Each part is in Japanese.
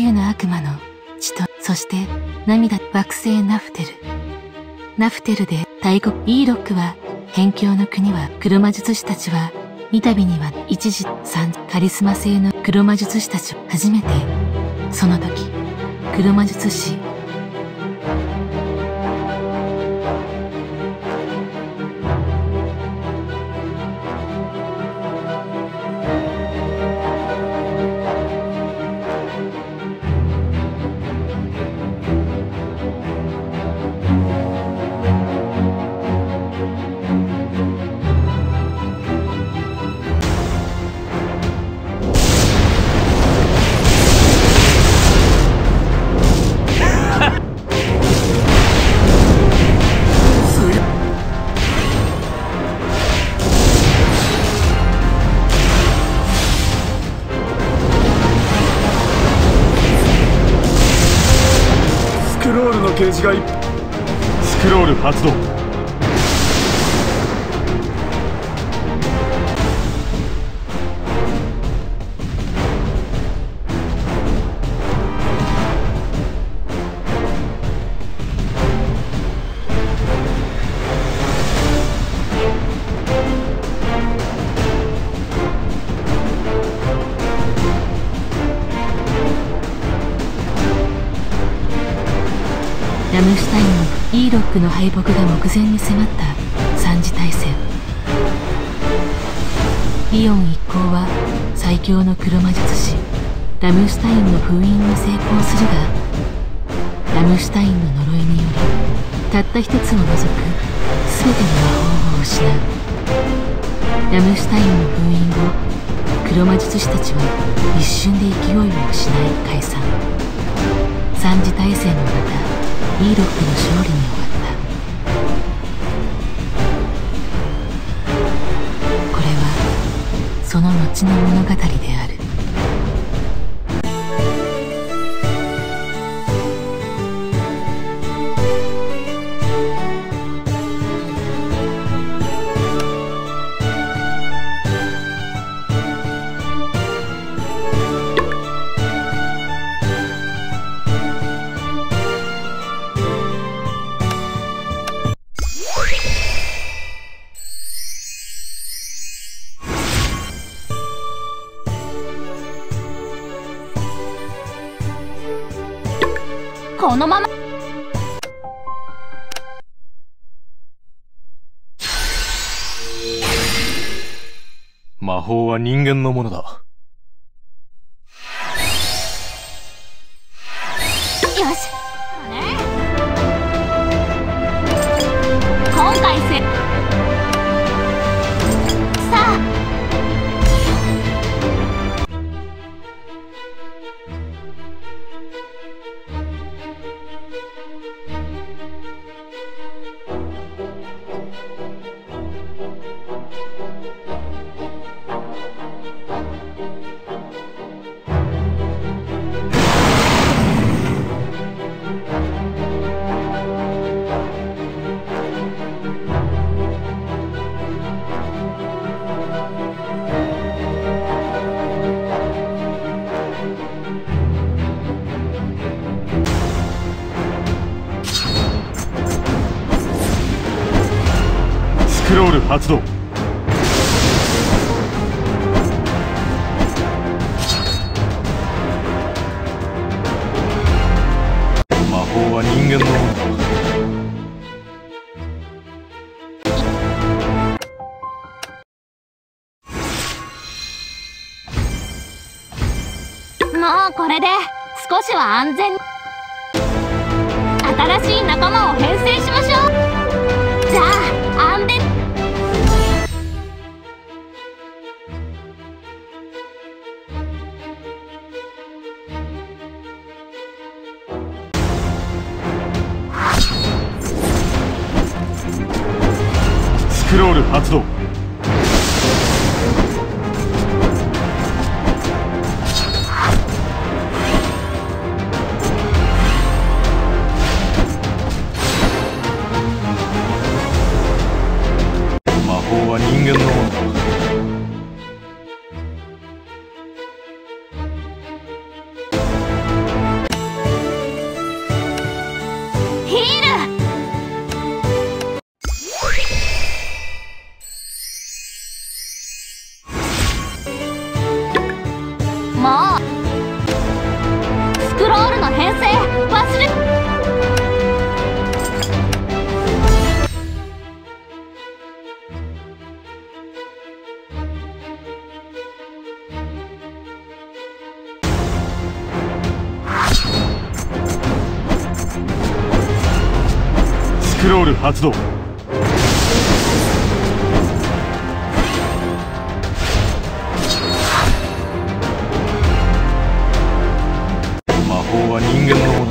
9の悪魔の血と、そして涙、惑星ナフテル。ナフテルで大国イーロックは、辺境の国は黒魔術師たちは、三度には一時三カリスマ性の黒魔術師たちを初めて、その時、黒魔術師、スクロール発動。ラムシュタインのイーロックの敗北が目前に迫った三次大戦。イオン一行は最強の黒魔術師ラムシュタインの封印に成功するが、ラムシュタインの呪いによりたった一つを除く全ての魔法を失う。ラムシュタインの封印後、黒魔術師たちは一瞬で勢いを失い解散。三次大戦の中、イーロックの勝利に終わった。これはその後の物語である。このまま魔法は人間のものだ。よし、今回さあスクロール発動。魔法は人間のものだ。もうこれで少しは安全。新しい仲間を編成しましょう。じゃあ安全。スクロール発動。魔法は人間のものだ。クロール発動。魔法は人間のもの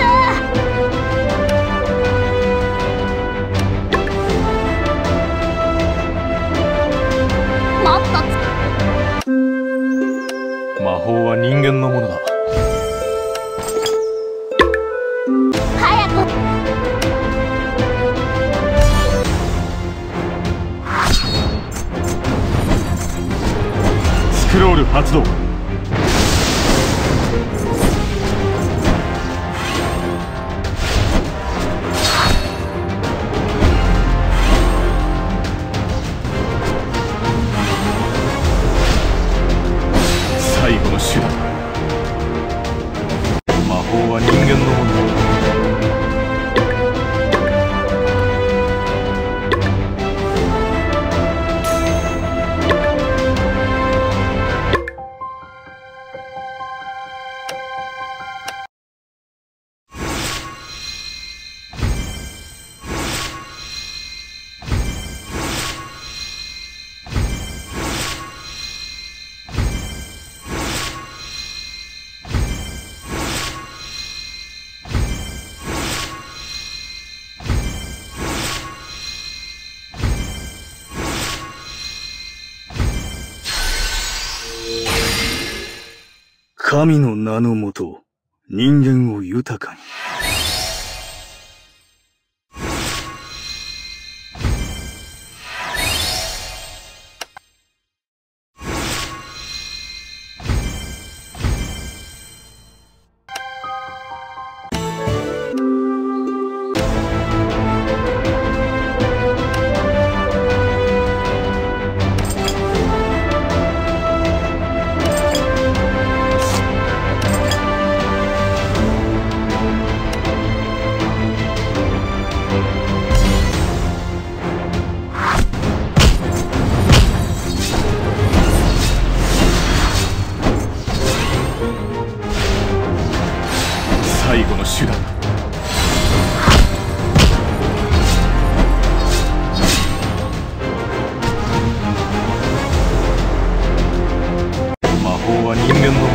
だ。魔法は人間のものだ。早く。スクロール発動。最後の手段。魔法は人間のものだ。神の名のもと、人間を豊かに。最後の手段。魔法は人間の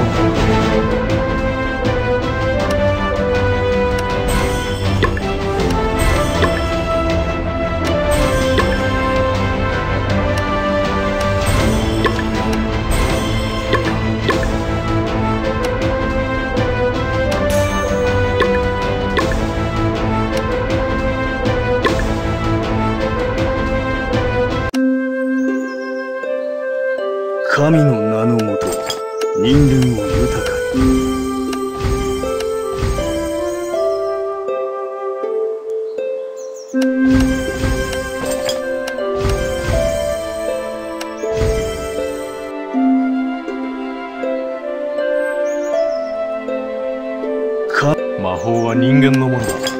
神の名のもと、人間を豊かに。魔法は人間のものだ。